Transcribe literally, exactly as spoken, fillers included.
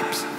times.